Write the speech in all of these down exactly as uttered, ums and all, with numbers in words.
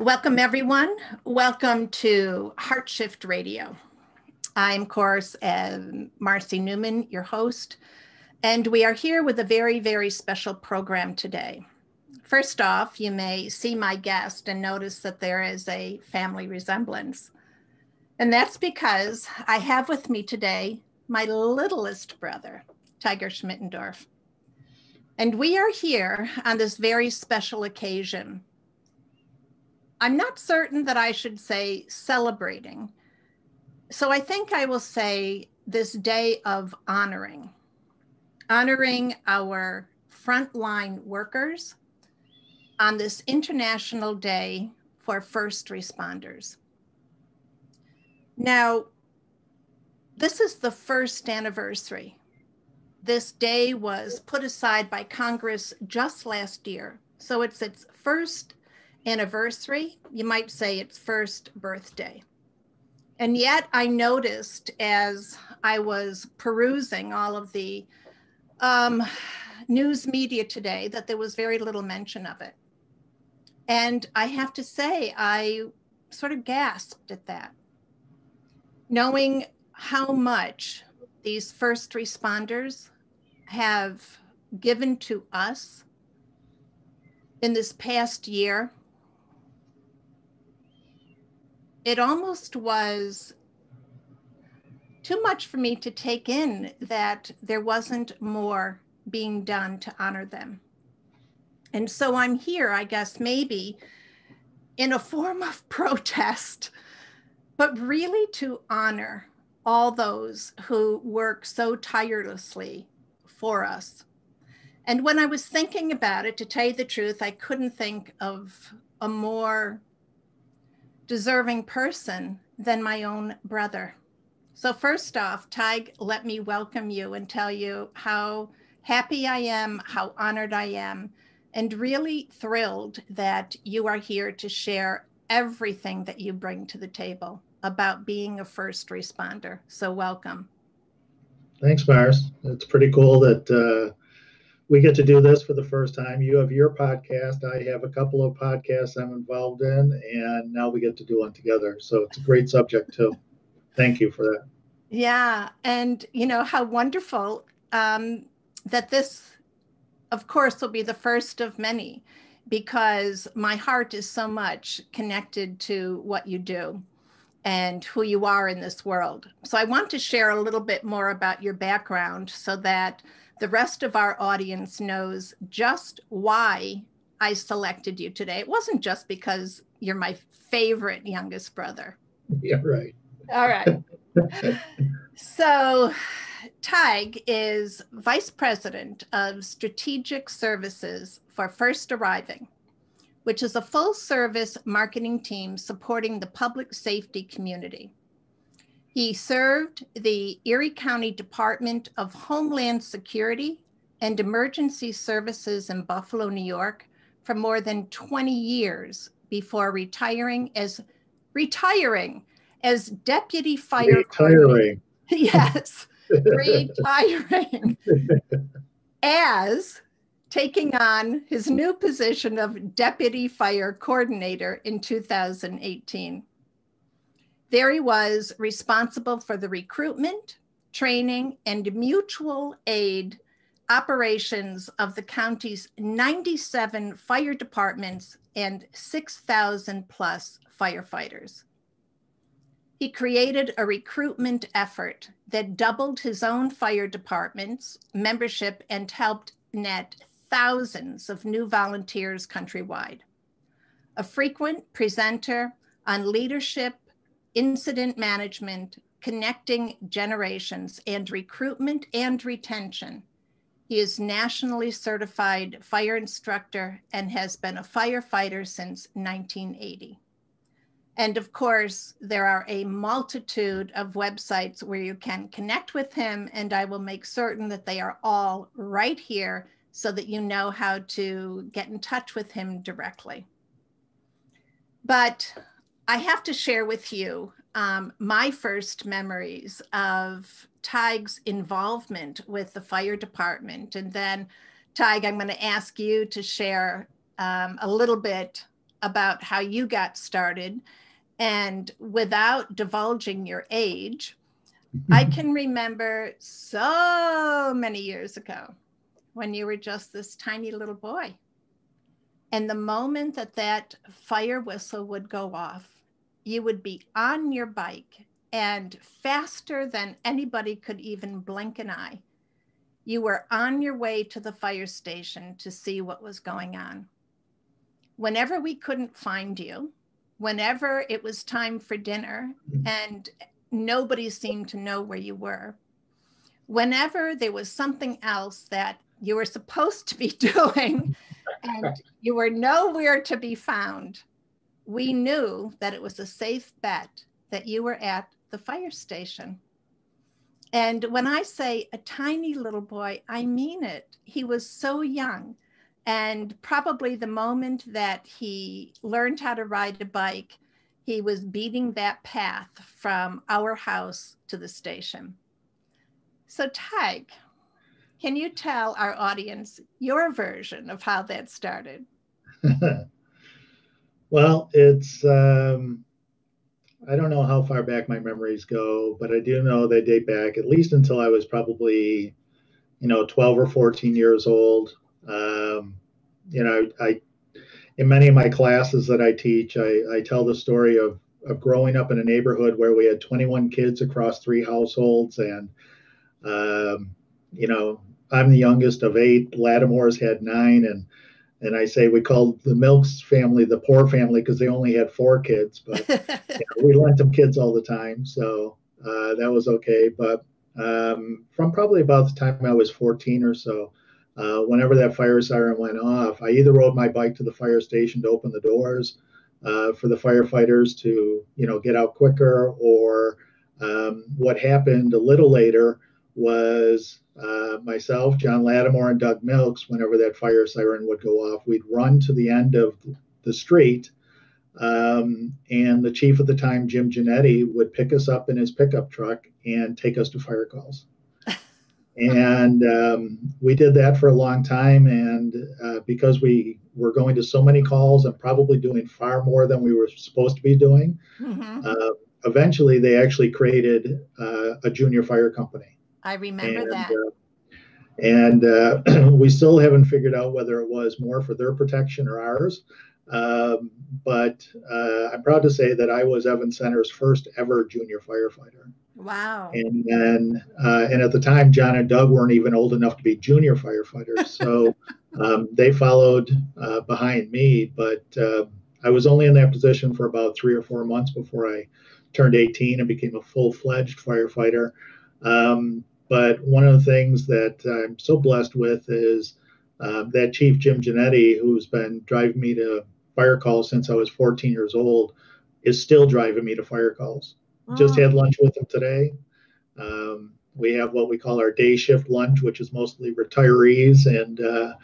Welcome, everyone. Welcome to HeartShift Radio. I'm, of course, um, Marcy Neumann, your host, and we are here with a very, very special program today. First off, you may see my guest and notice that there is a family resemblance. And that's because I have with me today my littlest brother, Tiger Schmittendorf. And we are here on this very special occasion. I'm not certain that I should say celebrating. So I think I will say this day of honoring, honoring our frontline workers on this International Day for First Responders. Now, this is the first anniversary. This day was put aside by Congress just last year. So it's its first anniversary, you might say its first birthday. And yet I noticed as I was perusing all of the um, news media today that there was very little mention of it. And I have to say, I sort of gasped at that, knowing how much these first responders have given to us in this past year. It almost was too much for me to take in that there wasn't more being done to honor them. And so I'm here, I guess, maybe in a form of protest, but really to honor all those who work so tirelessly for us. And when I was thinking about it, to tell you the truth, I couldn't think of a more deserving person than my own brother. So first off, Tig, let me welcome you and tell you how happy I am, how honored I am, and really thrilled that you are here to share everything that you bring to the table about being a first responder. So welcome. Thanks, Mars. It's pretty cool that uh, we get to do this for the first time. You have your podcast. I have a couple of podcasts I'm involved in, and now we get to do one together. So it's a great subject too. Thank you for that. Yeah. And you know how wonderful um, that this, of course, will be the first of many, because my heart is so much connected to what you do and who you are in this world. So I want to share a little bit more about your background so that the rest of our audience knows just why I selected you today. It wasn't just because you're my favorite youngest brother. Yeah, right. All right. So, Tig is Vice President of Strategic Services for First Arriving, which is a full-service marketing team supporting the public safety community. He served the Erie County Department of Homeland Security and Emergency Services in Buffalo, New York, for more than twenty years before retiring as retiring as deputy fire. Retiring. Yes, retiring as taking on his new position of deputy fire coordinator in two thousand eighteen. There he was responsible for the recruitment, training, and mutual aid operations of the county's ninety-seven fire departments and six thousand plus firefighters. He created a recruitment effort that doubled his own fire department's membership and helped net thousands of new volunteers countrywide. A frequent presenter on leadership, incident management, connecting generations, and recruitment and retention. He is nationally certified fire instructor and has been a firefighter since nineteen eighty. And of course, there are a multitude of websites where you can connect with him, and I will make certain that they are all right here so that you know how to get in touch with him directly. But I have to share with you um, my first memories of Tig's involvement with the fire department. And then Tig, I'm going to ask you to share um, a little bit about how you got started, and without divulging your age, I can remember so many years ago when you were just this tiny little boy. And the moment that that fire whistle would go off, you would be on your bike, and faster than anybody could even blink an eye, you were on your way to the fire station to see what was going on. Whenever we couldn't find you, whenever it was time for dinner and nobody seemed to know where you were, whenever there was something else that you were supposed to be doing and you were nowhere to be found, we knew that it was a safe bet that you were at the fire station. And when I say a tiny little boy, I mean it. He was so young. And probably the moment that he learned how to ride a bike, he was beating that path from our house to the station. So Tig, can you tell our audience your version of how that started? Well, it's, um, I don't know how far back my memories go, but I do know they date back at least until I was probably, you know, twelve or fourteen years old. Um, you know, I, in many of my classes that I teach, I, I tell the story of, of growing up in a neighborhood where we had twenty-one kids across three households. And, um, you know, I'm the youngest of eight. Lattimore's had nine. And, and I say we called the Milks family the poor family because they only had four kids. But you know, we lent them kids all the time. So uh, that was okay. But um, from probably about the time I was fourteen or so, Uh, whenever that fire siren went off, I either rode my bike to the fire station to open the doors uh, for the firefighters to, you know, get out quicker, or um, what happened a little later was uh, myself, John Lattimore, and Doug Milks, whenever that fire siren would go off, we'd run to the end of the street, um, and the chief at the time, Jim Gennetti, would pick us up in his pickup truck and take us to fire calls. And um, we did that for a long time. And uh, because we were going to so many calls and probably doing far more than we were supposed to be doing, mm-hmm. uh, eventually they actually created uh, a junior fire company. I remember and, that. Uh, and uh, we still haven't figured out whether it was more for their protection or ours. Um, but uh, I'm proud to say that I was Evan Center's first ever junior firefighter. Wow. And then, uh, and at the time, John and Doug weren't even old enough to be junior firefighters. So um, they followed uh, behind me, but uh, I was only in that position for about three or four months before I turned eighteen and became a full-fledged firefighter. Um, but one of the things that I'm so blessed with is uh, that Chief Jim Gennetti, who's been driving me to fire calls since I was fourteen years old, is still driving me to fire calls. Just had lunch with them today. Um, we have what we call our day shift lunch, which is mostly retirees and uh,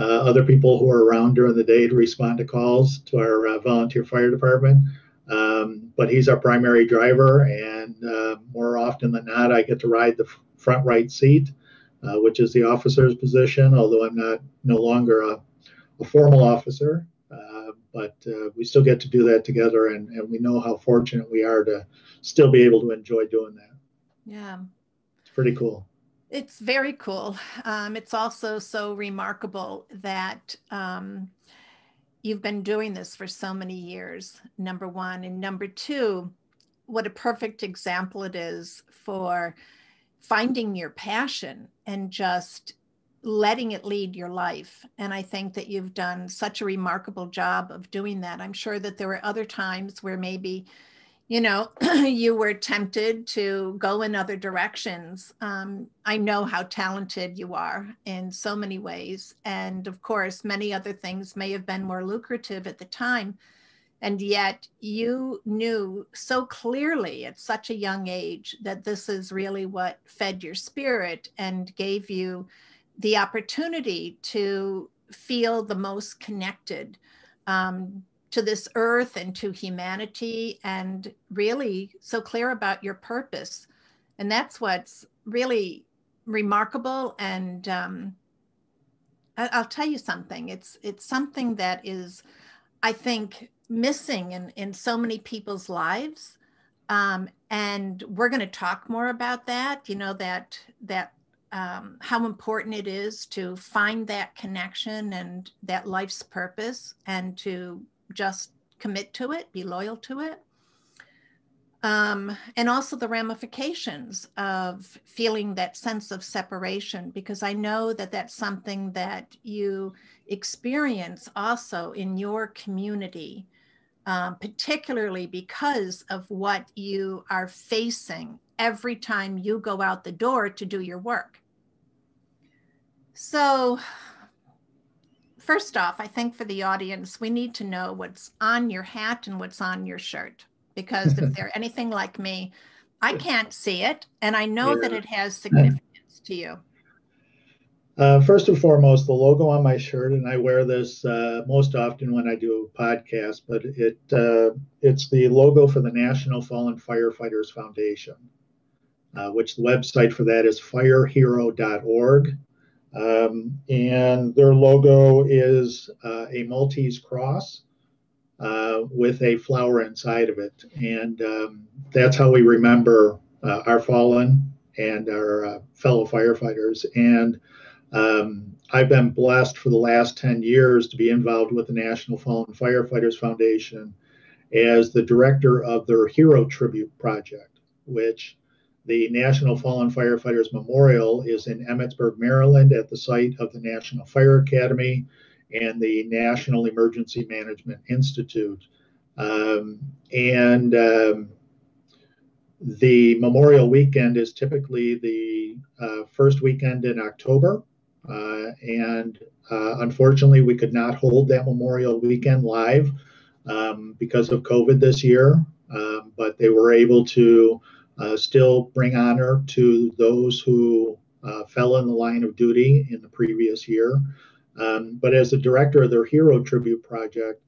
uh, other people who are around during the day to respond to calls to our uh, volunteer fire department. Um, but he's our primary driver, and uh, more often than not, I get to ride the front right seat, uh, which is the officer's position, although I'm not no longer a, a formal officer. Uh, but uh, we still get to do that together, and, and we know how fortunate we are to still be able to enjoy doing that. Yeah. It's pretty cool. It's very cool. Um, it's also so remarkable that um, you've been doing this for so many years, number one. And number two, what a perfect example it is for finding your passion and just letting it lead your life. And I think that you've done such a remarkable job of doing that. I'm sure that there were other times where maybe, you know, you were tempted to go in other directions. Um, I know how talented you are in so many ways. And of course, many other things may have been more lucrative at the time. And yet you knew so clearly at such a young age that this is really what fed your spirit and gave you the opportunity to feel the most connected um, to this earth and to humanity, and really so clear about your purpose. And that's what's really remarkable. And um, I'll tell you something, it's, it's something that is I think, missing in, in so many people's lives. Um, and we're going to talk more about that, you know, that, that um, how important it is to find that connection and that life's purpose and to just commit to it, be loyal to it. Um, and also the ramifications of feeling that sense of separation, because I know that that's something that you experience also in your community, um, particularly because of what you are facing every time you go out the door to do your work. So first off, I think for the audience, we need to know what's on your hat and what's on your shirt. Because if they're anything like me, I can't see it, and I know that it has significance to you. Uh, first and foremost, the logo on my shirt, and I wear this uh, most often when I do podcasts, but it uh, it's the logo for the National Fallen Firefighters Foundation, uh, which the website for that is fire hero dot org. Um, and their logo is uh, a Maltese cross Uh, with a flower inside of it. And um, that's how we remember uh, our fallen and our uh, fellow firefighters. And um, I've been blessed for the last ten years to be involved with the National Fallen Firefighters Foundation as the director of their Hero Tribute Project, which the National Fallen Firefighters Memorial is in Emmitsburg, Maryland, at the site of the National Fire Academy and the National Emergency Management Institute. Um, and um, the Memorial Weekend is typically the uh, first weekend in October. Uh, and uh, unfortunately, we could not hold that Memorial Weekend live um, because of COVID this year, um, but they were able to uh, still bring honor to those who uh, fell in the line of duty in the previous year. Um, but as the director of their Hero Tribute Project,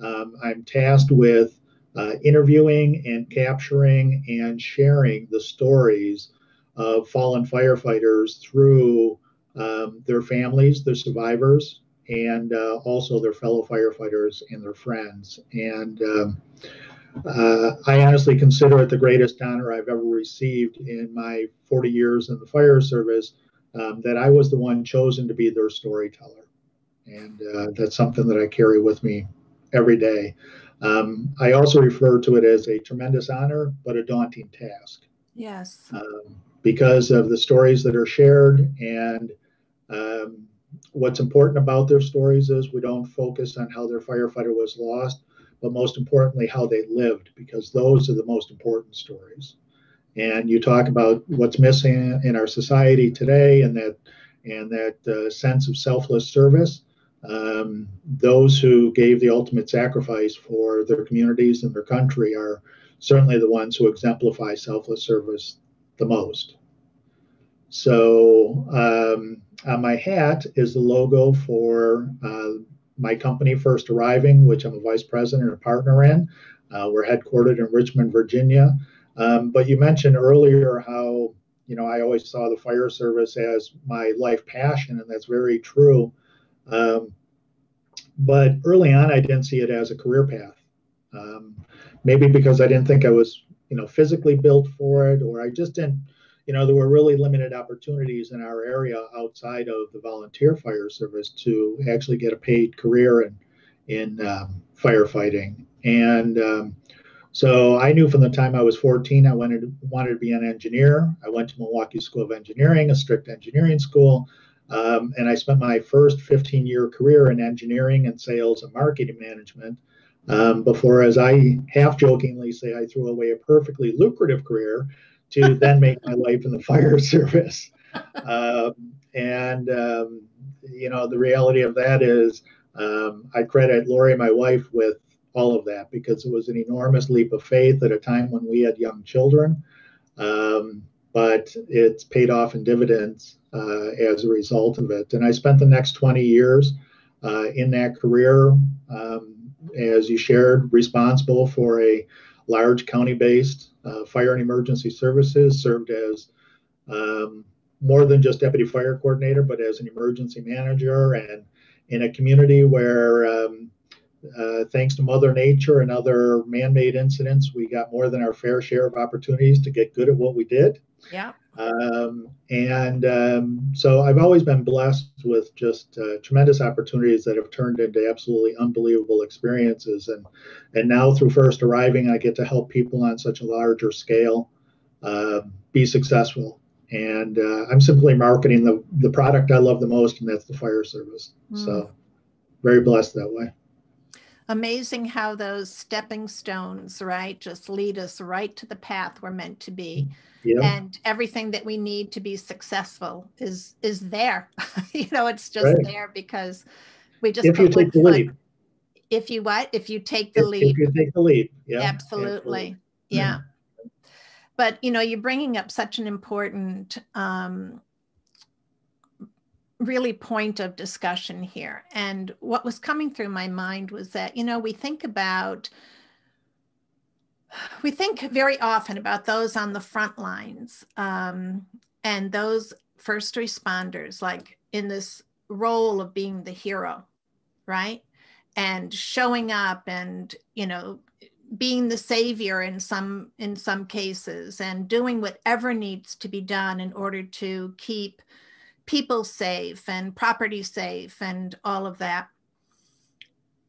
um, I'm tasked with uh, interviewing and capturing and sharing the stories of fallen firefighters through um, their families, their survivors, and uh, also their fellow firefighters and their friends. And um, uh, I honestly consider it the greatest honor I've ever received in my forty years in the fire service, um, that I was the one chosen to be their storyteller. And uh, that's something that I carry with me every day. Um, I also refer to it as a tremendous honor, but a daunting task. Yes. Um, because of the stories that are shared, and um, what's important about their stories is we don't focus on how their firefighter was lost, but most importantly, how they lived, because those are the most important stories. And you talk about what's missing in our society today, and that, and that uh, sense of selfless service. Um, those who gave the ultimate sacrifice for their communities and their country are certainly the ones who exemplify selfless service the most. So um, on my hat is the logo for uh, my company, First Arriving, which I'm a vice president and a partner in. Uh, we're headquartered in Richmond, Virginia. Um, but you mentioned earlier how, you know, I always saw the fire service as my life passion, and that's very true. Um, but early on, I didn't see it as a career path. Um, maybe because I didn't think I was, you know, physically built for it, or I just didn't, you know, there were really limited opportunities in our area outside of the volunteer fire service to actually get a paid career in, in um, firefighting. And um, so I knew from the time I was fourteen, I wanted to, wanted to be an engineer. I went to Milwaukee School of Engineering, a strict engineering school. Um, and I spent my first fifteen year career in engineering and sales and marketing management um, before, as I half jokingly say, I threw away a perfectly lucrative career to then make my life in the fire service. Um, and, um, you know, the reality of that is um, I credit Lori, my wife, with all of that, because it was an enormous leap of faith at a time when we had young children. Um, but it's paid off in dividends uh, as a result of it. And I spent the next twenty years uh, in that career, um, as you shared, responsible for a large county-based uh, fire and emergency services, served as um, more than just deputy fire coordinator, but as an emergency manager, and in a community where um, Uh, thanks to Mother Nature and other man-made incidents, we got more than our fair share of opportunities to get good at what we did. Yeah. Um, and um, so I've always been blessed with just uh, tremendous opportunities that have turned into absolutely unbelievable experiences. And, and now through First Arriving, I get to help people on such a larger scale uh, be successful. And uh, I'm simply marketing the, the product I love the most, and that's the fire service. Mm. So very blessed that way. Amazing how those stepping stones, right, just lead us right to the path we're meant to be. Yep. And everything that we need to be successful is is there. You know, it's just right. there because we just... If you take the lead. If you what? If you take the if, lead. If you take the lead. Yeah. Absolutely. Absolutely. Yeah. yeah. But, you know, you're bringing up such an important... Um, really point of discussion here. And what was coming through my mind was that, you know, we think about, we think very often about those on the front lines um, and those first responders, like in this role of being the hero, right? And showing up and, you know, being the savior in some, in some cases, and doing whatever needs to be done in order to keep people safe and property safe and all of that.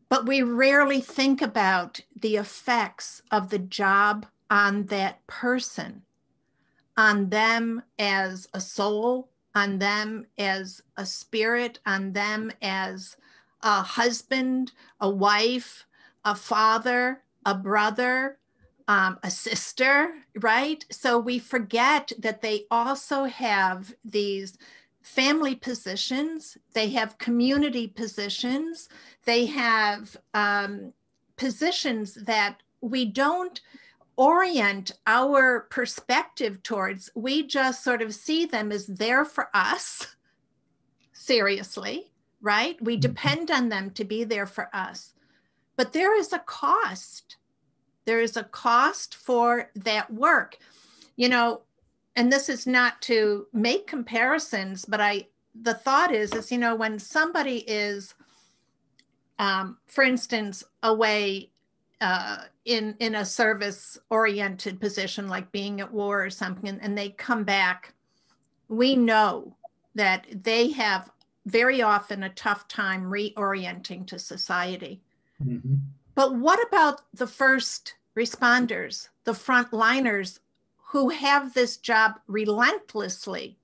But we rarely think about the effects of the job on that person, on them as a soul, on them as a spirit, on them as a husband, a wife, a father, a brother, Um, a sister, right? So we forget that they also have these family positions, they have community positions, they have um, positions that we don't orient our perspective towards. We just sort of see them as there for us, seriously, right? We depend on them to be there for us. But there is a cost. There is a cost for that work, you know, and this is not to make comparisons, but I, the thought is, is, you know, when somebody is, um, for instance, away uh, in, in a service oriented position, like being at war or something, and they come back, we know that they have very often a tough time reorienting to society. Mm-hmm. But what about the first responders, the frontliners who have this job relentlessly?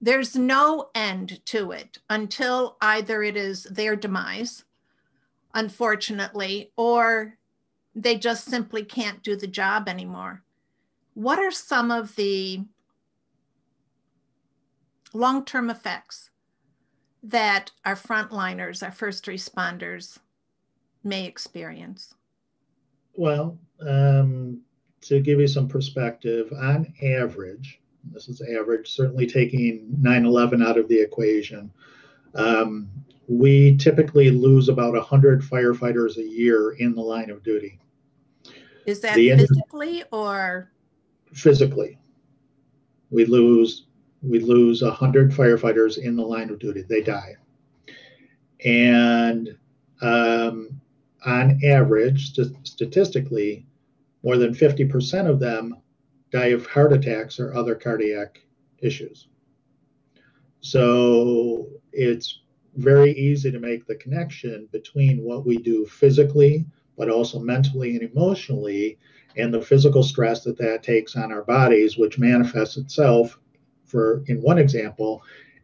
There's no end to it until either it is their demise, unfortunately, or they just simply can't do the job anymore. What are some of the long-term effects that our frontliners, our first responders may experience? Well, um, to give you some perspective, on average, this is average, certainly taking nine eleven out of the equation, um, we typically lose about one hundred firefighters a year in the line of duty. Is that the physically or? Physically. We lose, we lose one hundred firefighters in the line of duty. They die. And um, on average, st- statistically, more than fifty percent of them die of heart attacks or other cardiac issues. So it's very easy to make the connection between what we do physically, but also mentally and emotionally, and the physical stress that that takes on our bodies, which manifests itself, for in one example,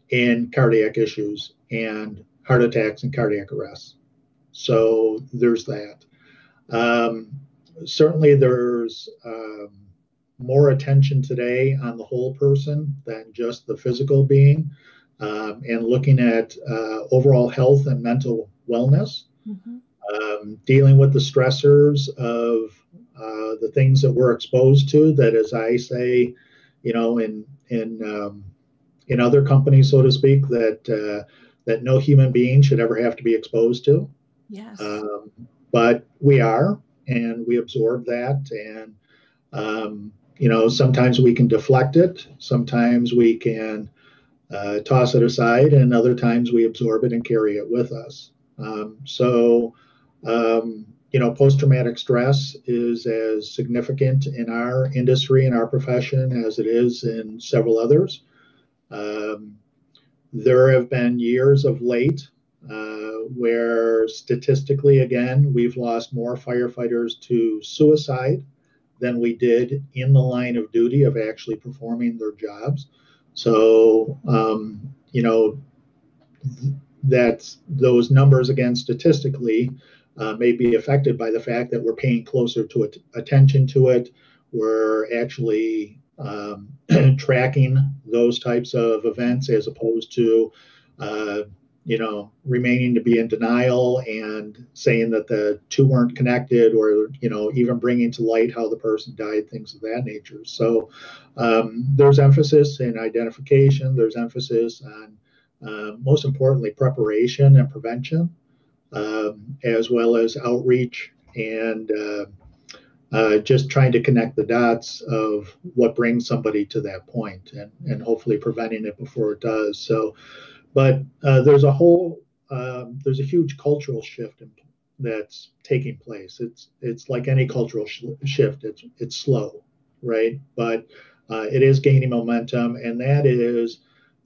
in cardiac issues and heart attacks and cardiac arrests. So there's that. Um, certainly there's um, more attention today on the whole person than just the physical being, um, and looking at uh, overall health and mental wellness, mm-hmm. um, dealing with the stressors of uh, the things that we're exposed to that, as I say, you know, in, in, um, in other companies, so to speak, that, uh, that no human being should ever have to be exposed to. Yes. Um, but we are, and we absorb that, and, um, you know, sometimes we can deflect it, sometimes we can uh, toss it aside, and other times we absorb it and carry it with us. Um, so Um, you know, post-traumatic stress is as significant in our industry and our profession as it is in several others. Um, there have been years of late uh, where statistically, again, we've lost more firefighters to suicide than we did in the line of duty of actually performing their jobs. So, um, you know, th- that's those numbers, again, statistically uh, may be affected by the fact that we're paying closer to it, attention to it. We're actually um, tracking those types of events as opposed to, uh, you know, remaining to be in denial and saying that the two weren't connected, or, you know, even bringing to light how the person died, things of that nature. So um, there's emphasis in identification. There's emphasis on, uh, most importantly, preparation and prevention, um, as well as outreach and uh, uh, just trying to connect the dots of what brings somebody to that point and, and hopefully preventing it before it does. So. But uh, there's a whole, um, there's a huge cultural shift in, that's taking place. It's it's like any cultural sh- shift. It's it's slow, right? But uh, it is gaining momentum, and that is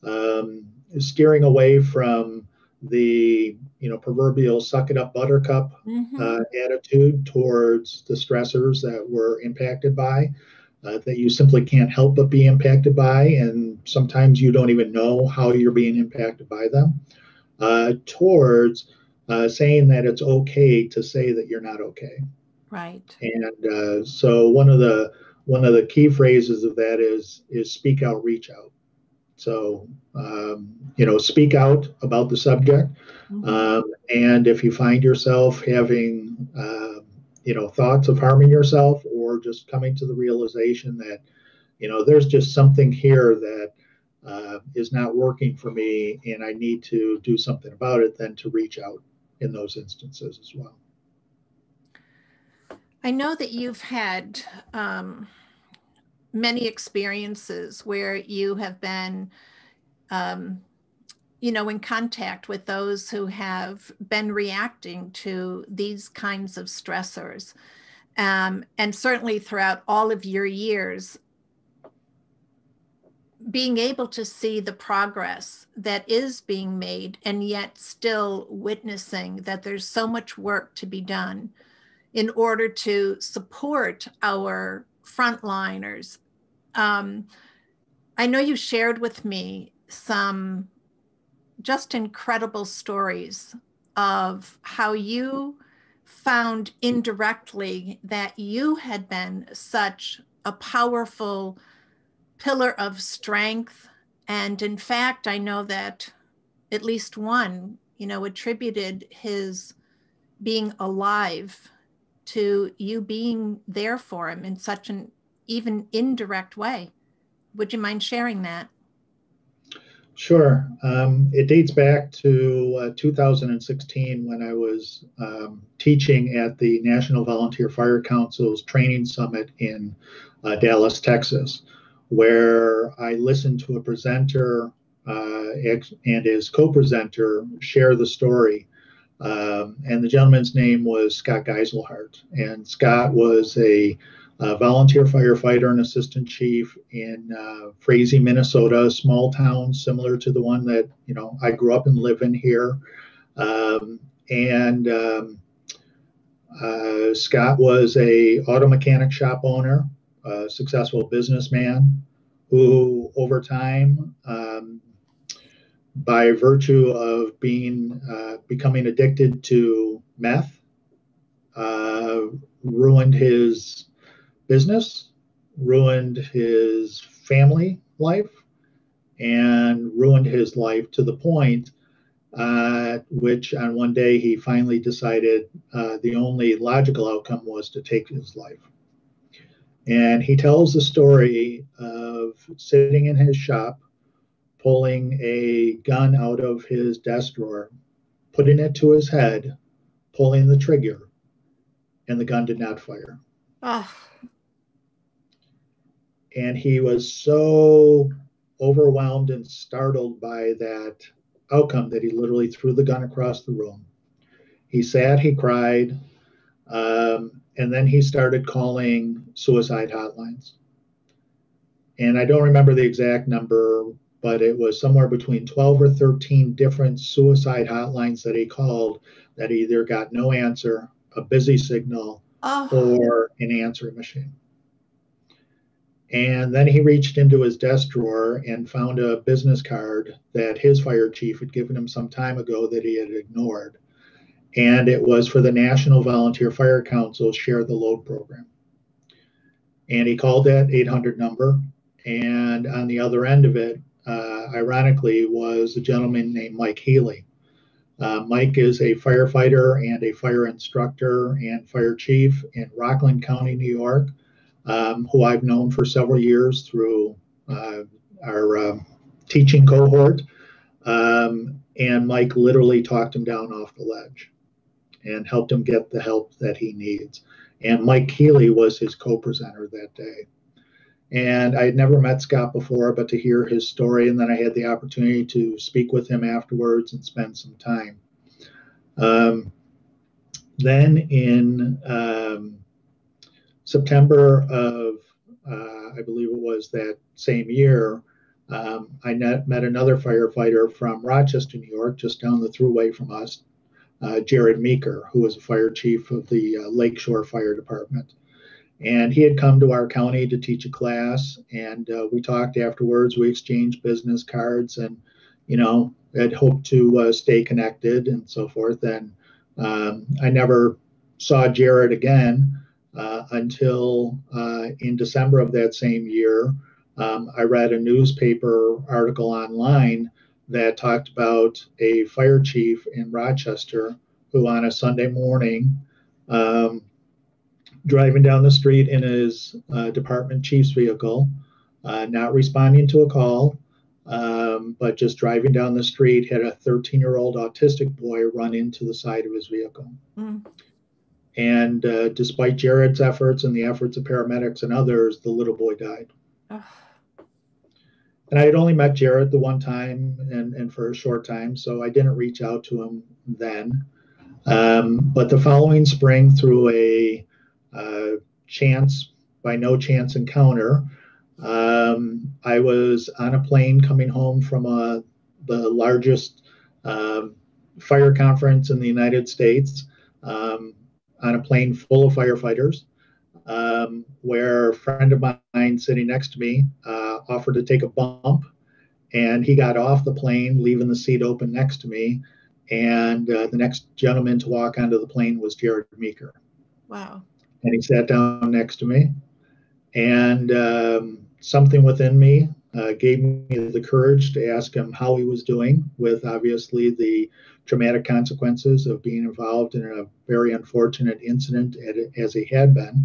um, steering away from the you know proverbial suck it up buttercup mm-hmm. uh, attitude towards the stressors that we're impacted by. Uh, that you simply can't help but be impacted by, and sometimes you don't even know how you're being impacted by them, uh, towards uh, saying that it's okay to say that you're not okay. Right. And uh, so one of the one of the key phrases of that is is speak out, reach out. So um, you know, speak out about the subject, mm-hmm. um, and if you find yourself having uh, you know thoughts of harming yourself, or just coming to the realization that, you know, there's just something here that uh, is not working for me and I need to do something about it, then to reach out in those instances as well. I know that you've had um, many experiences where you have been, um, you know, in contact with those who have been reacting to these kinds of stressors. Um, and certainly throughout all of your years, being able to see the progress that is being made and yet still witnessing that there's so much work to be done in order to support our frontliners. Um, I know you shared with me some just incredible stories of how you found indirectly that you had been such a powerful pillar of strength. And in fact, I know that at least one, you know, attributed his being alive to you being there for him in such an even indirect way. Would you mind sharing that? Sure. Um, it dates back to uh, two thousand sixteen when I was um, teaching at the National Volunteer Fire Council's Training Summit in uh, Dallas, Texas, where I listened to a presenter uh, and his co-presenter share the story. Um, and the gentleman's name was Scott Geiselhart. And Scott was a Uh, volunteer firefighter and assistant chief in uh, Frazee, Minnesota, a small town similar to the one that, you know, I grew up and live in here. Um, and um, uh, Scott was a auto mechanic shop owner, a successful businessman who over time, um, by virtue of being, uh, becoming addicted to meth, uh, ruined his business, ruined his family life, and ruined his life to the point uh, which on one day he finally decided uh, the only logical outcome was to take his life. And he tells the story of sitting in his shop, pulling a gun out of his desk drawer, putting it to his head, pulling the trigger, and the gun did not fire. Oh. And he was so overwhelmed and startled by that outcome that he literally threw the gun across the room. He sat, he cried, um, and then he started calling suicide hotlines. And I don't remember the exact number, but it was somewhere between twelve or thirteen different suicide hotlines that he called that either got no answer, a busy signal, oh. or an answering machine. And then he reached into his desk drawer and found a business card that his fire chief had given him some time ago that he had ignored. And it was for the National Volunteer Fire Council's Share the Load program. And he called that eight hundred number. And on the other end of it, uh, ironically, was a gentleman named Mike Healy. Uh, Mike is a firefighter and a fire instructor and fire chief in Rockland County, New York, um, who I've known for several years through uh, our uh, teaching cohort. Um, and Mike literally talked him down off the ledge and helped him get the help that he needs. And Mike Healy was his co-presenter that day. And I had never met Scott before, but to hear his story, and then I had the opportunity to speak with him afterwards and spend some time. Um, then in um, September of, uh, I believe it was that same year, um, I met, met another firefighter from Rochester, New York, just down the thruway from us, uh, Jared Meeker, who was a fire chief of the uh, Lakeshore Fire Department. And he had come to our county to teach a class, and uh, we talked afterwards. We exchanged business cards, and you know, had hoped to uh, stay connected and so forth. And um, I never saw Jared again uh, until uh, in December of that same year. Um, I read a newspaper article online that talked about a fire chief in Rochester who, on a Sunday morning, Um, driving down the street in his uh, department chief's vehicle, uh, not responding to a call, um, but just driving down the street, had a thirteen-year-old autistic boy run into the side of his vehicle. Mm. And uh, despite Jared's efforts and the efforts of paramedics and others, the little boy died. Oh. And I had only met Jared the one time and, and for a short time, so I didn't reach out to him then. Um, but the following spring, through a Uh, chance, by no chance encounter, um, I was on a plane coming home from a, the largest uh, fire conference in the United States, um, on a plane full of firefighters, um, where a friend of mine sitting next to me uh, offered to take a bump, and he got off the plane, leaving the seat open next to me, and uh, the next gentleman to walk onto the plane was Jared Meeker. Wow. And he sat down next to me, and um, something within me uh, gave me the courage to ask him how he was doing, with obviously the traumatic consequences of being involved in a very unfortunate incident as he had been.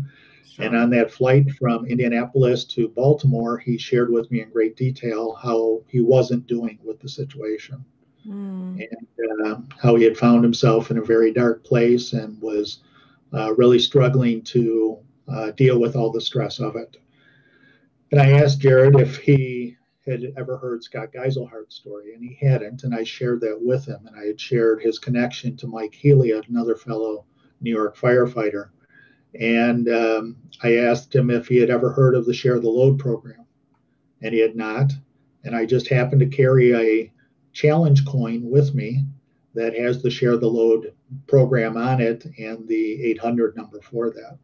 Sure. And on that flight from Indianapolis to Baltimore, he shared with me in great detail how he wasn't doing with the situation. Mm. And uh, how he had found himself in a very dark place and was Uh, really struggling to uh, deal with all the stress of it. And I asked Jared if he had ever heard Scott Geiselhart's story, and he hadn't, and I shared that with him, and I had shared his connection to Mike Healy, another fellow New York firefighter. And um, I asked him if he had ever heard of the Share the Load program, and he had not. And I just happened to carry a challenge coin with me that has the Share the Load program on it and the eight hundred number for that.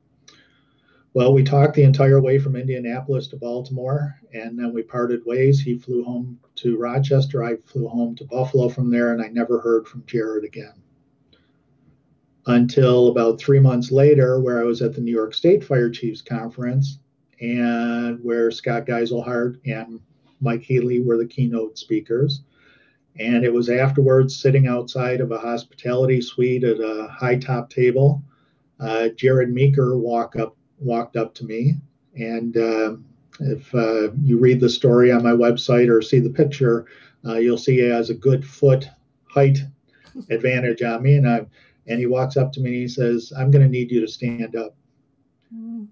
Well, we talked the entire way from Indianapolis to Baltimore, and then we parted ways. He flew home to Rochester, I flew home to Buffalo from there, and I never heard from Jared again. Until about three months later, where I was at the New York State Fire Chiefs Conference, and where Scott Geiselhart and Mike Healy were the keynote speakers. And it was afterwards, sitting outside of a hospitality suite at a high top table, uh, Jared Meeker walk up, walked up to me. And uh, if uh, you read the story on my website or see the picture, uh, you'll see he has a good foot height advantage on me. And, I, and he walks up to me and he says, "I'm going to need you to stand up." Mm-hmm.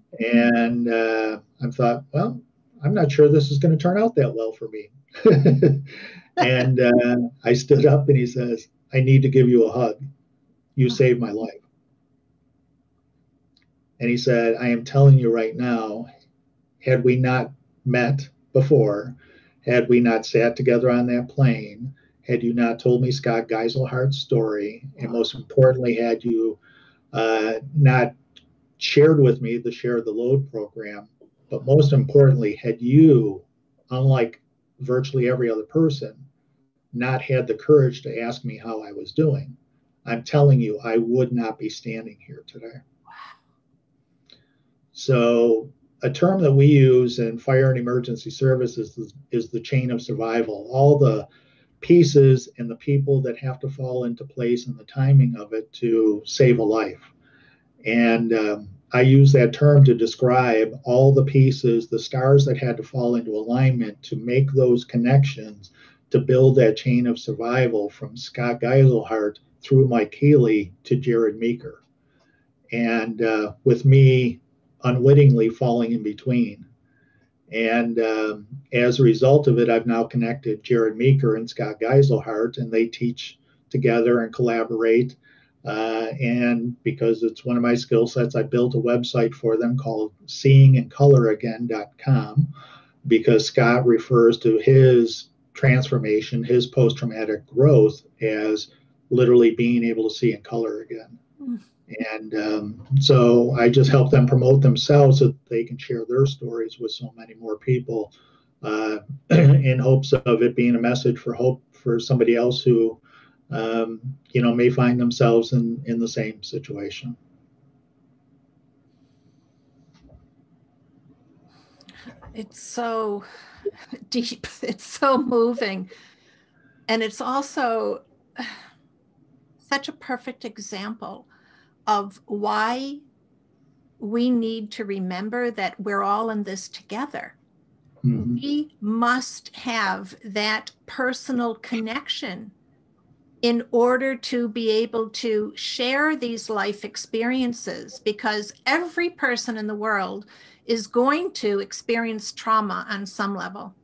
And uh, I thought, well, I'm not sure this is going to turn out that well for me. And uh, I stood up, and he says, "I need to give you a hug. You saved my life. And he said, I am telling you right now, had we not met before, had we not sat together on that plane, had you not told me Scott Geiselhart's story, and most importantly, had you uh, not shared with me the Share the Load program, but most importantly, had you, unlike virtually every other person, not had the courage to ask me how I was doing, I'm telling you, I would not be standing here today. Wow. So a term that we use in fire and emergency services is, is the chain of survival. All the pieces and the people that have to fall into place and the timing of it to save a life. And um, I use that term to describe all the pieces, the stars that had to fall into alignment to make those connections, to build that chain of survival from Scott Geiselhart through Mike Healy to Jared Meeker. And uh, with me unwittingly falling in between. And um, as a result of it, I've now connected Jared Meeker and Scott Geiselhart, and they teach together and collaborate. Uh, and because it's one of my skill sets, I built a website for them called seeing in color again dot com, because Scott refers to his transformation, his post-traumatic growth, as literally being able to see in color again. Mm. And um, so I just help them promote themselves so that they can share their stories with so many more people, uh, in hopes of it being a message for hope for somebody else who, um, you know, may find themselves in, in the same situation. It's so deep. It's so moving. And it's also such a perfect example of why we need to remember that we're all in this together. Mm-hmm. We must have that personal connection in order to be able to share these life experiences, because every person in the world is going to experience trauma on some level.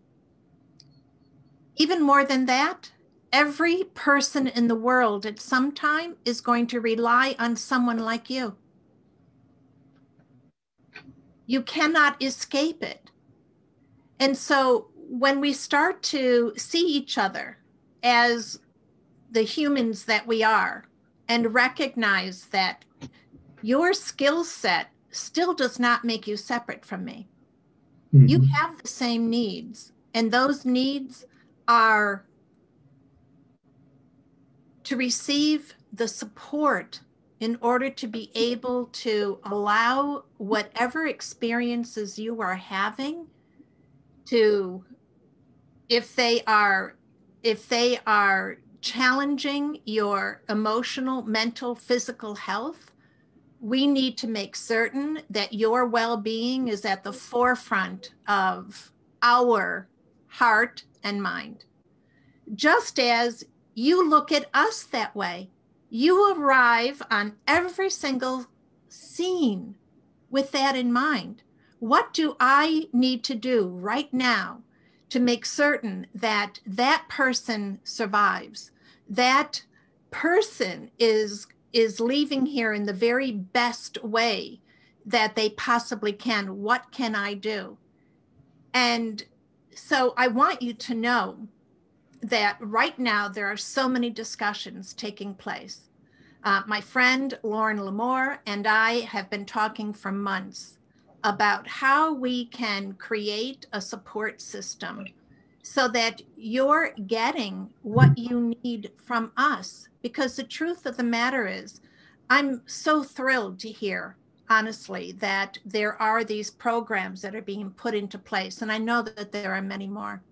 Even more than that, every person in the world at some time is going to rely on someone like you. You cannot escape it. And so when we start to see each other as the humans that we are and recognize that your skill set still does not make you separate from me. Mm-hmm. You have the same needs, and those needs are to receive the support in order to be able to allow whatever experiences you are having to, if they are, if they are challenging your emotional, mental, physical health, we need to make certain that your well-being is at the forefront of our heart and mind. Just as you look at us that way. You arrive on every single scene with that in mind. What do I need to do right now to make certain that that person survives? That person is, is leaving here in the very best way that they possibly can. What can I do? And so I want you to know that right now there are so many discussions taking place. Uh, my friend Lauren Lamore and I have been talking for months about how we can create a support system so that you're getting what you need from us. Because the truth of the matter is, I'm so thrilled to hear, honestly, that there are these programs that are being put into place. And I know that there are many more.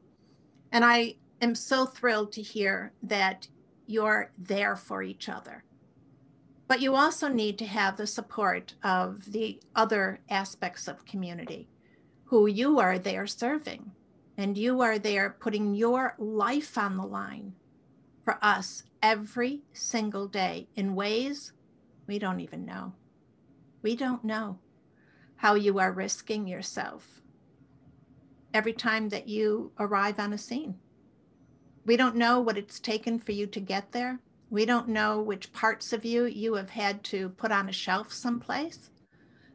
And I I'm so thrilled to hear that you're there for each other. But you also need to have the support of the other aspects of community who you are there serving, and you are there putting your life on the line for us every single day in ways we don't even know. We don't know how you are risking yourself every time that you arrive on a scene. We don't know what it's taken for you to get there. We don't know which parts of you you have had to put on a shelf someplace.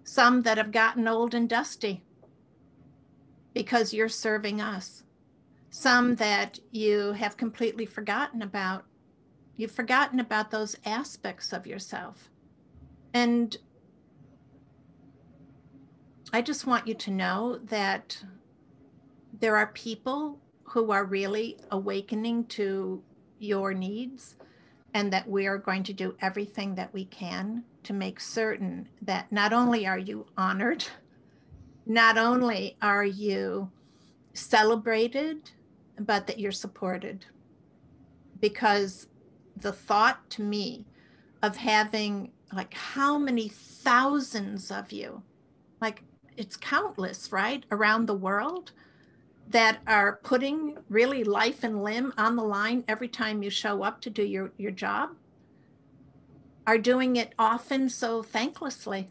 Some that have gotten old and dusty because you're serving us. Some that you have completely forgotten about. You've forgotten about those aspects of yourself. And I just want you to know that there are people who are really awakening to your needs, and that we are going to do everything that we can to make certain that not only are you honored, not only are you celebrated, but that you're supported. Because the thought to me of having like how many thousands of you, like it's countless, right, around the world, that are putting really life and limb on the line every time you show up to do your, your job, are doing it often so thanklessly.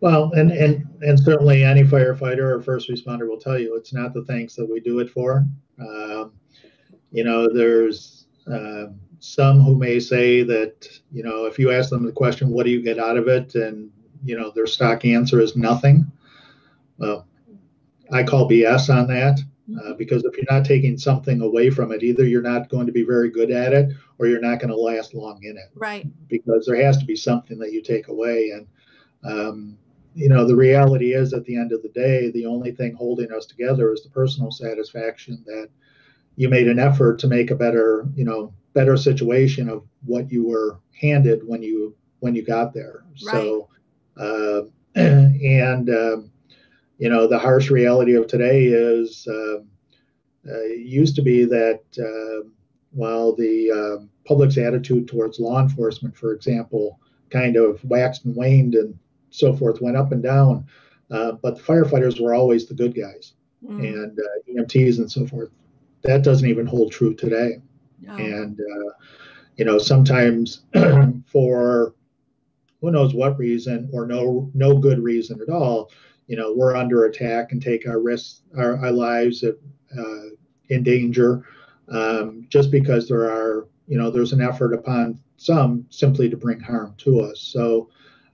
Well, and, and, and certainly any firefighter or first responder will tell you, it's not the thanks that we do it for. Um, you know, there's uh, some who may say that, you know, if you ask them the question, what do you get out of it? And, you know, their stock answer is nothing. Well, I call B S on that, uh, because if you're not taking something away from it, either you're not going to be very good at it or you're not going to last long in it. Right. Because there has to be something that you take away. And, um, you know, the reality is at the end of the day, the only thing holding us together is the personal satisfaction that you made an effort to make a better, you know, better situation of what you were handed when you when you got there. Right. So, uh, and, um, you know, the harsh reality of today is uh, uh, it used to be that uh, while the uh, public's attitude towards law enforcement, for example, kind of waxed and waned and so forth, went up and down, uh, but the firefighters were always the good guys, mm. and uh, E M Ts and so forth. That doesn't even hold true today. No. And, uh, you know, sometimes for who knows what reason or no, no good reason at all, you know, we're under attack and take our risks, our, our lives at, uh, in danger, um, just because there are, you know, there's an effort upon some simply to bring harm to us. So,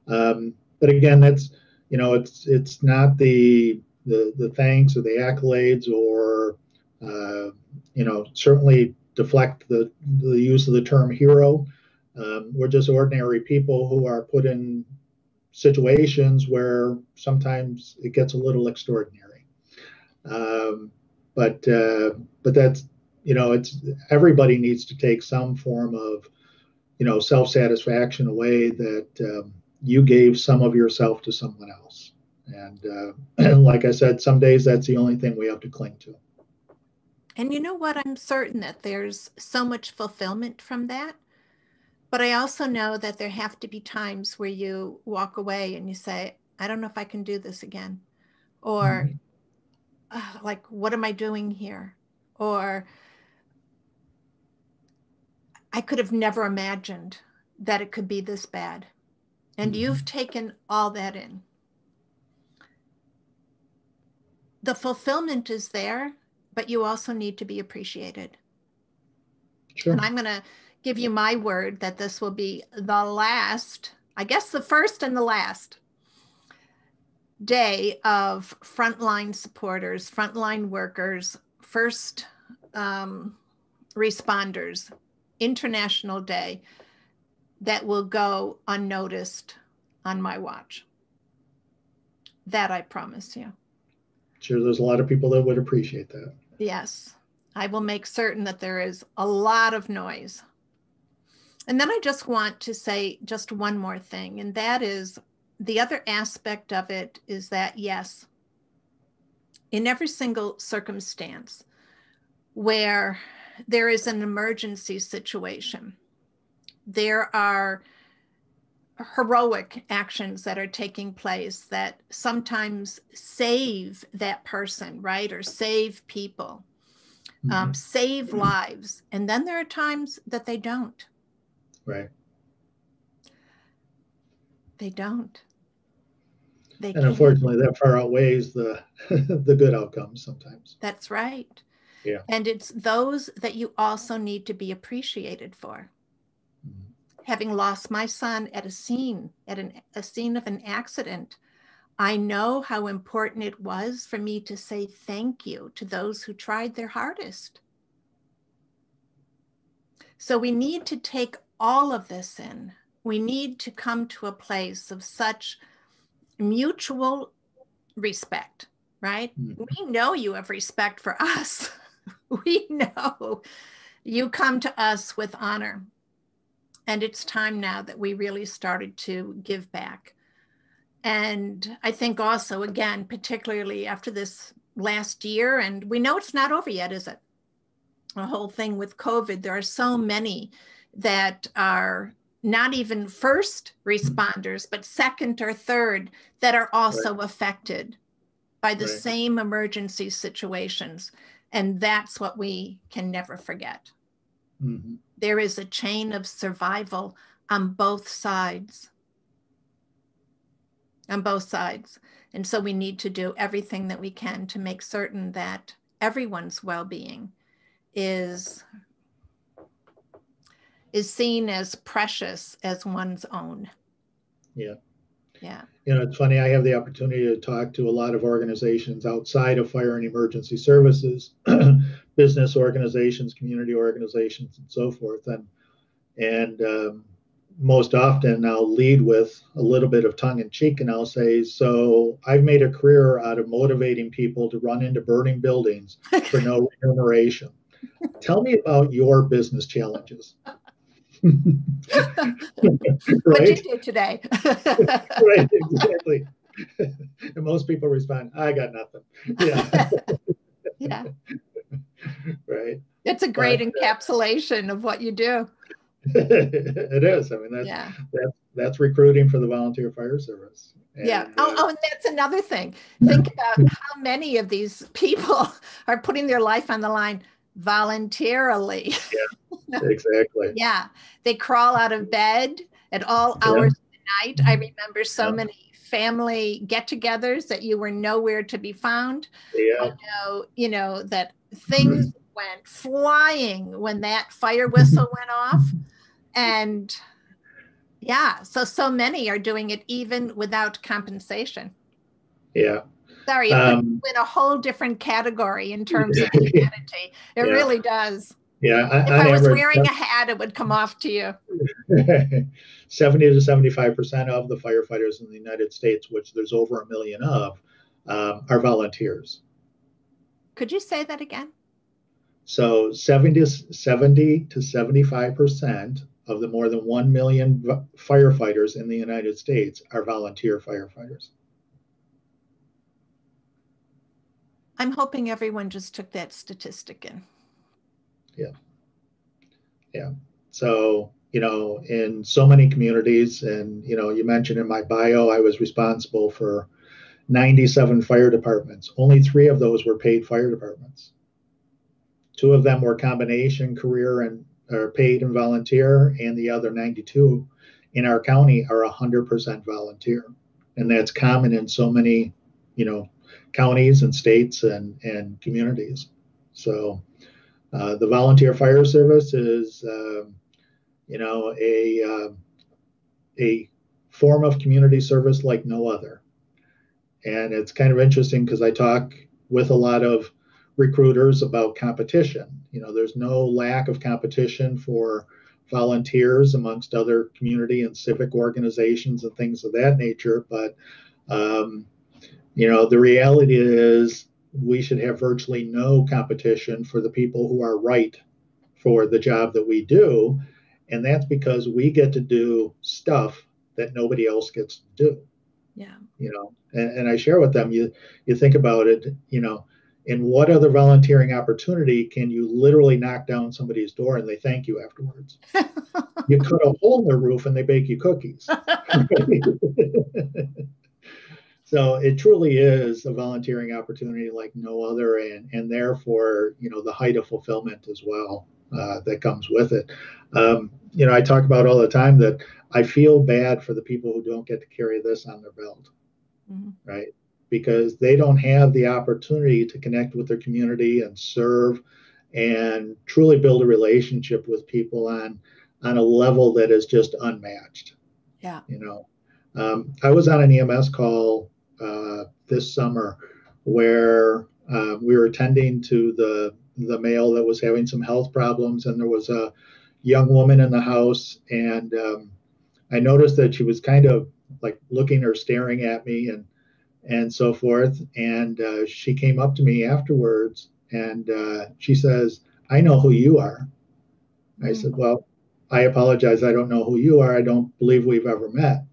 um, but again, that's, you know, it's it's not the the, the thanks or the accolades or, uh, you know, certainly deflect the, the use of the term hero. Um, we're just ordinary people who are put in situations where sometimes it gets a little extraordinary, um, but uh, but that's, you know, it's everybody needs to take some form of, you know, self-satisfaction away that um, you gave some of yourself to someone else, and, uh, and like I said, some days that's the only thing we have to cling to. And you know what, I'm certain that there's so much fulfillment from that. But I also know that there have to be times where you walk away and you say, I don't know if I can do this again. Or mm-hmm. oh, like, what am I doing here? Or I could have never imagined that it could be this bad. And mm-hmm. you've taken all that in. The fulfillment is there, but you also need to be appreciated. Sure. And I'm going to give you my word that this will be the last, I guess the first and the last day of frontline supporters, frontline workers, first um, responders, International Day, that will go unnoticed on my watch. That I promise you. Sure, there's a lot of people that would appreciate that. Yes, I will make certain that there is a lot of noise. And then I just want to say just one more thing, and that is the other aspect of it is that, yes, in every single circumstance where there is an emergency situation, there are heroic actions that are taking place that sometimes save that person, right, or save people, mm-hmm. um, save lives. And then there are times that they don't. Right. They don't. They and can't. Unfortunately, that far outweighs the the good outcomes sometimes. That's right. Yeah. And it's those that you also need to be appreciated for. Mm-hmm. Having lost my son at a scene, at an, a scene of an accident, I know how important it was for me to say thank you to those who tried their hardest. So we need to take all of this in. We need to come to a place of such mutual respect, right? Mm-hmm. We know you have respect for us. We know you come to us with honor. And it's time now that we really started to give back. And I think also, again, particularly after this last year, and we know it's not over yet, is it? The whole thing with COVID, there are so many that are not even first responders, but second or third that are also right. affected by the right. same emergency situations. And that's what we can never forget. Mm-hmm. There is a chain of survival on both sides, on both sides. And so we need to do everything that we can to make certain that everyone's well-being is, is seen as precious as one's own. Yeah. Yeah. You know, it's funny, I have the opportunity to talk to a lot of organizations outside of fire and emergency services, business organizations, community organizations, and so forth. And, and um, most often I'll lead with a little bit of tongue in cheek, and I'll say, so I've made a career out of motivating people to run into burning buildings for no remuneration. Tell me about your business challenges. Right? What did you do today? Right, exactly. And most people respond, I got nothing. Yeah. Yeah. Right. It's a great but, encapsulation uh, of what you do. It is. I mean, that's, yeah. that's, that's recruiting for the volunteer fire service. And, yeah. Oh, uh, oh, and that's another thing. Think about how many of these people are putting their life on the line voluntarily. Yeah, no. Exactly. Yeah. They crawl out of bed at all hours yeah. of the night. I remember so yeah. many family get-togethers that you were nowhere to be found. Yeah. I know, you know, that things mm-hmm. went flying when that fire whistle went off. And yeah, so, so many are doing it even without compensation. Yeah. Sorry, it um, puts you in a whole different category in terms of humanity. It yeah. really does. Yeah. I, if I, I was never, wearing a hat, it would come off to you. seventy to seventy-five percent of the firefighters in the United States, which there's over a million of, um, are volunteers. Could you say that again? So seventy to seventy-five percent of the more than one million firefighters in the United States are volunteer firefighters. I'm hoping everyone just took that statistic in. Yeah. Yeah. So, you know, in so many communities, and, you know, you mentioned in my bio, I was responsible for ninety-seven fire departments. Only three of those were paid fire departments. Two of them were combination career and or paid and volunteer, and the other ninety-two in our county are one hundred percent volunteer. And that's common in so many, you know, counties and states and, and communities. So uh, the volunteer fire service is, uh, you know, a, uh, a form of community service like no other. And it's kind of interesting because I talk with a lot of recruiters about competition. You know, there's no lack of competition for volunteers amongst other community and civic organizations and things of that nature. But, um, you know, the reality is we should have virtually no competition for the people who are right for the job that we do. And that's because we get to do stuff that nobody else gets to do. Yeah. You know, and, and I share with them, you, you think about it, you know, in what other volunteering opportunity can you literally knock down somebody's door and they thank you afterwards? You cut a hole in their roof and they bake you cookies. So it truly is a volunteering opportunity like no other, and, and therefore, you know, the height of fulfillment as well uh, that comes with it. Um, you know, I talk about all the time that I feel bad for the people who don't get to carry this on their belt, mm-hmm. right? because they don't have the opportunity to connect with their community and serve and truly build a relationship with people on on a level that is just unmatched. Yeah. You know, um, I was on an E M S call uh, this summer where uh, we were attending to the the male that was having some health problems, and there was a young woman in the house, and um, I noticed that she was kind of like looking or staring at me and and so forth. And uh, she came up to me afterwards, and uh, she says, "I know who you are." Mm-hmm. I said, "Well, I apologize. I don't know who you are. I don't believe we've ever met."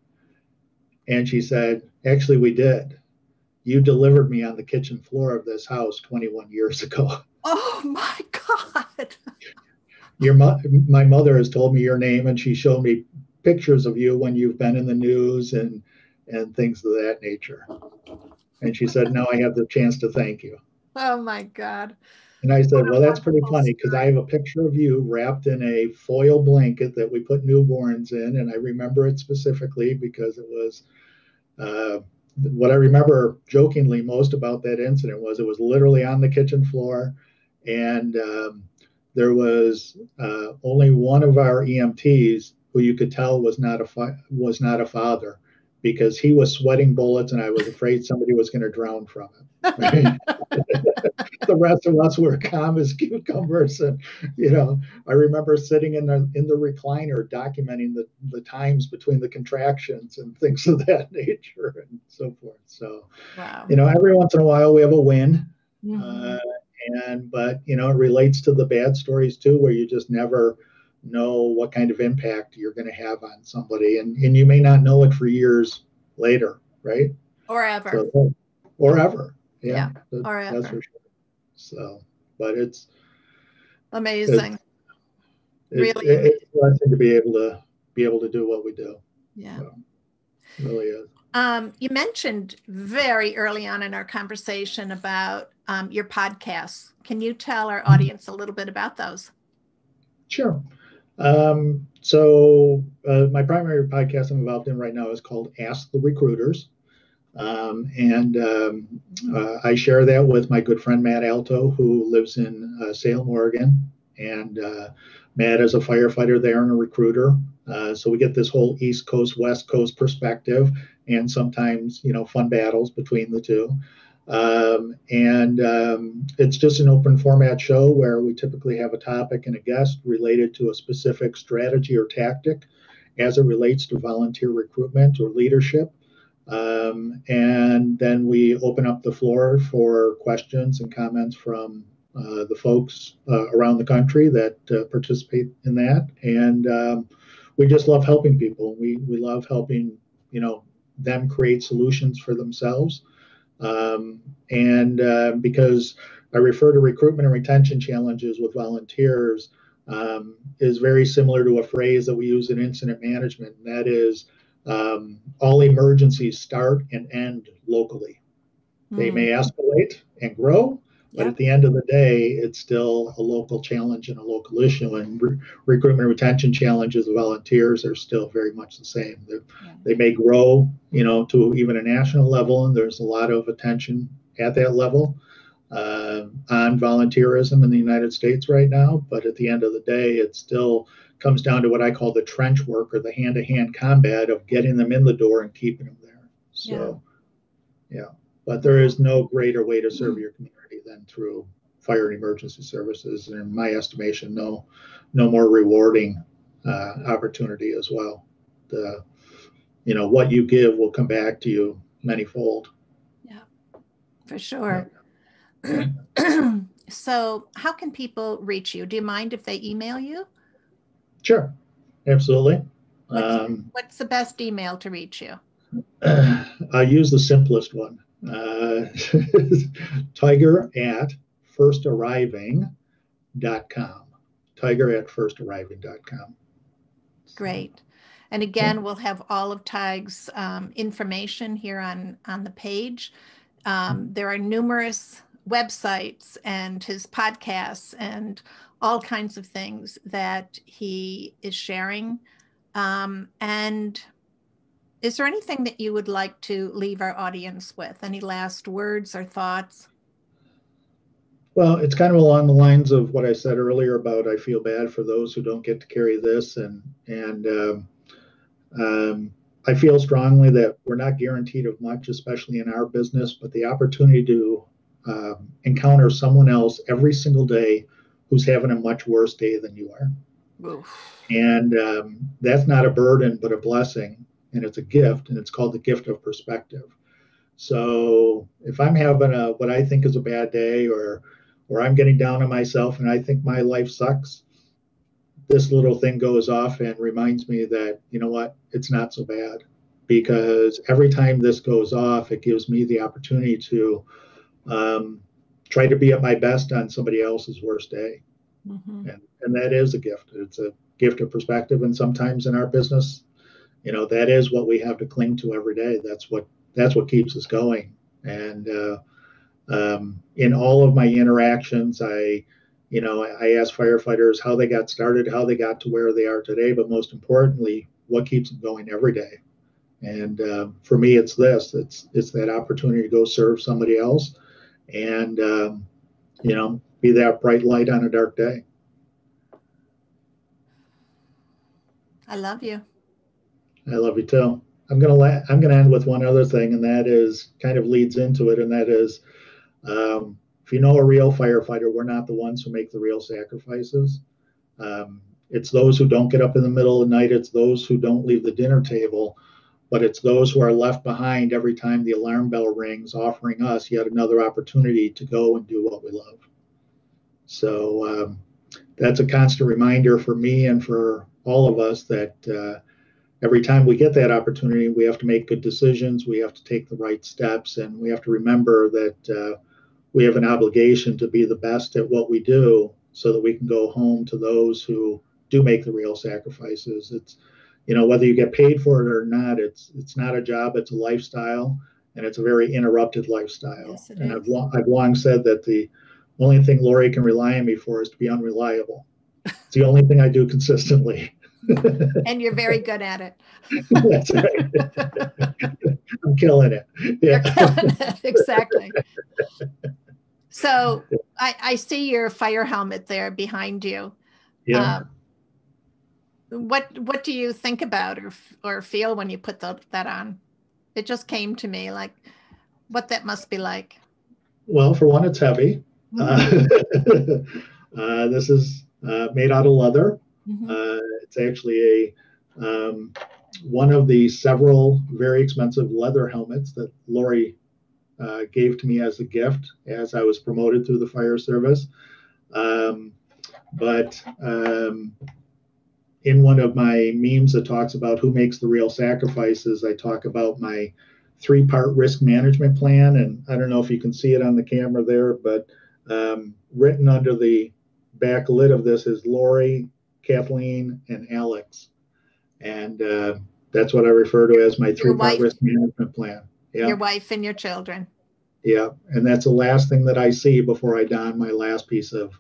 And she said, "Actually, we did. You delivered me on the kitchen floor of this house twenty-one years ago. Oh, my God. Your mo- my mother has told me your name, and she showed me pictures of you when you've been in the news and, and things of that nature." And she said, "Now I have the chance to thank you." Oh, my God. And I said, "Well, that's pretty funny, because I have a picture of you wrapped in a foil blanket that we put newborns in." And I remember it specifically because it was uh, what I remember jokingly most about that incident was it was literally on the kitchen floor. And um, there was uh, only one of our E M Ts who you could tell was not a fi- was not a father, because he was sweating bullets, and I was afraid somebody was going to drown from it. Right? The rest of us were calm as cucumbers, and you know, I remember sitting in the in the recliner documenting the the times between the contractions and things of that nature and so forth. So, wow. You know, every once in a while we have a win, mm-hmm. uh, and but you know, it relates to the bad stories too, where you just never know what kind of impact you're going to have on somebody, and, and you may not know it for years later, right? Or ever. So, or ever. Yeah. yeah. Or that's ever. That's for sure. So, but it's amazing. It's, really, it's, amazing. It's a blessing to be able to be able to do what we do. Yeah. So, it really is. Um, you mentioned very early on in our conversation about um, your podcasts. Can you tell our audience a little bit about those? Sure. Um, so uh, my primary podcast I'm involved in right now is called Ask the Recruiters. Um, and um, uh, I share that with my good friend, Matt Alto, who lives in uh, Salem, Oregon. And uh, Matt is a firefighter there and a recruiter. Uh, so we get this whole East Coast, West Coast perspective, and sometimes, you know, fun battles between the two. Um, and um, it's just an open format show where we typically have a topic and a guest related to a specific strategy or tactic as it relates to volunteer recruitment or leadership. Um, and then we open up the floor for questions and comments from uh, the folks uh, around the country that uh, participate in that. And um, we just love helping people. We, we love helping, you know, them create solutions for themselves. Um, and uh, because I refer to recruitment and retention challenges with volunteers um, is very similar to a phrase that we use in incident management, and that is um, all emergencies start and end locally. Mm. They may escalate and grow, but yeah. At the end of the day, it's still a local challenge and a local issue, and re- recruitment and retention challenges of volunteers are still very much the same. Yeah. They may grow, you know, to even a national level, and there's a lot of attention at that level uh, on volunteerism in the United States right now, but at the end of the day, it still comes down to what I call the trench work or the hand-to-hand combat of getting them in the door and keeping them there. So, yeah, yeah. But there is no greater way to serve mm-hmm. your community than through fire and emergency services, and in my estimation, no, no more rewarding uh, opportunity as well. The, you know, what you give will come back to you manyfold. Yeah, for sure. Yeah. So, how can people reach you? Do you mind if they email you? Sure, absolutely. What's, um, what's the best email to reach you? Uh, I use the simplest one. Uh, tiger at first arriving dot com. Tiger at first arriving dot com. Great. And again, yeah. We'll have all of Tig's um, information here on, on the page. Um, there are numerous websites and his podcasts and all kinds of things that he is sharing. Um, and Is there anything that you would like to leave our audience with? Any last words or thoughts? Well, it's kind of along the lines of what I said earlier about I feel bad for those who don't get to carry this. And, and um, um, I feel strongly that we're not guaranteed of much, especially in our business, but the opportunity to uh, encounter someone else every single day who's having a much worse day than you are. Oof. And um, that's not a burden, but a blessing. And it's a gift, and it's called the gift of perspective. So if I'm having a, what I think is a bad day, or or I'm getting down on myself and I think my life sucks, this little thing goes off and reminds me that, you know what, it's not so bad. Because every time this goes off, it gives me the opportunity to um, try to be at my best on somebody else's worst day. Mm-hmm. And, and that is a gift. It's a gift of perspective. And sometimes in our business, you know, that is what we have to cling to every day. That's what That's what keeps us going. And uh, um, in all of my interactions, I, you know, I ask firefighters how they got started, how they got to where they are today, but most importantly, what keeps them going every day. And uh, for me, it's this: it's it's that opportunity to go serve somebody else, and um, you know, be that bright light on a dark day. I love you. I love you too. I'm gonna la I'm gonna end with one other thing, and that is kind of leads into it, and that is, um, if you know a real firefighter, we're not the ones who make the real sacrifices. Um, it's those who don't get up in the middle of the night. It's those who don't leave the dinner table, but it's those who are left behind every time the alarm bell rings, offering us yet another opportunity to go and do what we love. So um, that's a constant reminder for me and for all of us that. Uh, Every time we get that opportunity, we have to make good decisions, we have to take the right steps, and we have to remember that uh, we have an obligation to be the best at what we do so that we can go home to those who do make the real sacrifices. It's, you know, whether you get paid for it or not, it's it's not a job, it's a lifestyle, and it's a very interrupted lifestyle. Yes, it is. And I've, lo I've long said that the only thing Lori can rely on me for is to be unreliable. It's the only thing I do consistently. And you're very good at it. That's right. I'm killing it. Yeah. You're killing it. Exactly. So I, I see your fire helmet there behind you. Yeah. Um, what What do you think about or or feel when you put the, that on? It just came to me, like what that must be like. Well, for one, it's heavy. Mm-hmm. uh, uh, this is uh, made out of leather. Mm-hmm. uh, it's actually a um, one of the several very expensive leather helmets that Lori uh, gave to me as a gift as I was promoted through the fire service. Um, but um, in one of my memes that talks about who makes the real sacrifices, I talk about my three-part risk management plan. And I don't know if you can see it on the camera there, but um, written under the back lid of this is Lori, Kathleen, and Alex, and uh, that's what I refer to as my three-part risk management plan. Yeah. Your wife and your children. Yeah, and that's the last thing that I see before I don my last piece of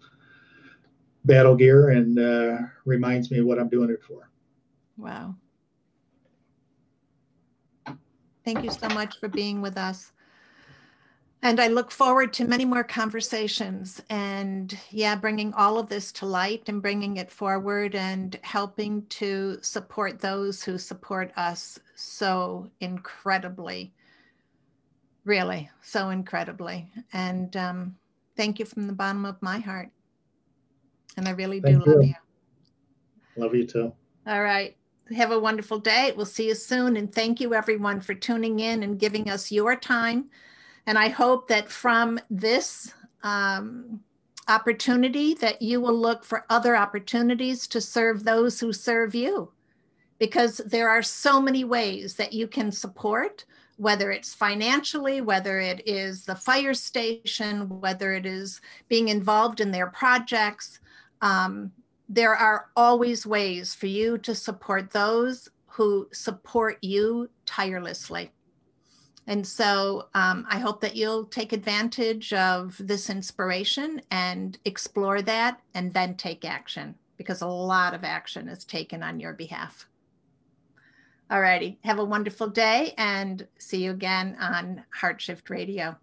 battle gear, and uh, reminds me what I'm doing it for. Wow. Thank you so much for being with us. And I look forward to many more conversations and, yeah, bringing all of this to light and bringing it forward and helping to support those who support us so incredibly, really, so incredibly. And um, thank you from the bottom of my heart. And I really do love you. Love you too. All right. Have a wonderful day. We'll see you soon. And thank you, everyone, for tuning in and giving us your time. And I hope that from this um, opportunity that you will look for other opportunities to serve those who serve you, because there are so many ways that you can support, whether it's financially, whether it is the fire station, whether it is being involved in their projects. Um, there are always ways for you to support those who support you tirelessly. And so um, I hope that you'll take advantage of this inspiration and explore that and then take action, because a lot of action is taken on your behalf. All righty. Have a wonderful day and see you again on HeartShift Radio.